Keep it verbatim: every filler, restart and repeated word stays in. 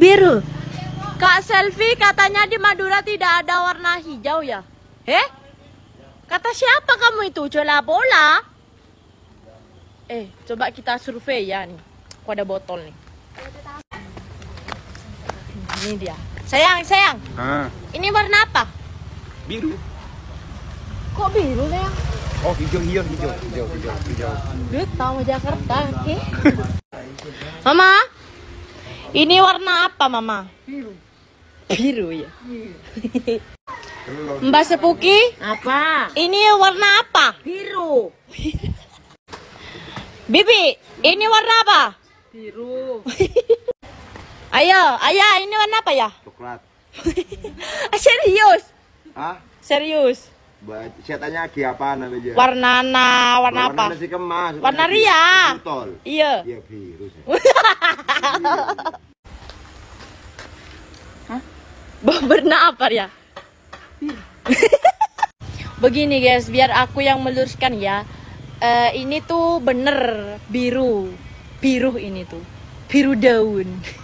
biru. Kak Selvi katanya di Madura tidak ada warna hijau ya? Eh? Kata siapa kamu itu? Cola bola? Eh, coba kita survei ya nih. Kok ada botol nih? Ini dia. Sayang, sayang. Ah. Ini warna apa? Biru. Kok biru sayang? Oh, hijau, hijau, hijau, hijau, hijau, hijau. Duh, tahu Jakarta, oke. Okay. Mama, ini warna apa, Mama? Biru. Biru ya. Biru. Mbak Sepuki, apa? Ini warna apa? Biru. Bibi, ini warna apa? Biru. Ayo, ayah, ini warna apa ya? Coklat. Serius? Hah? Serius? Saya tanya lagi apa namanya? Warna na, warna apa? Warna nasi kemas. Warna ria. Iya. Iya biru. Hah? Warna apa ya? Begini guys, biar aku yang meluruskan ya. Uh, ini tuh bener biru, biru ini tuh biru daun.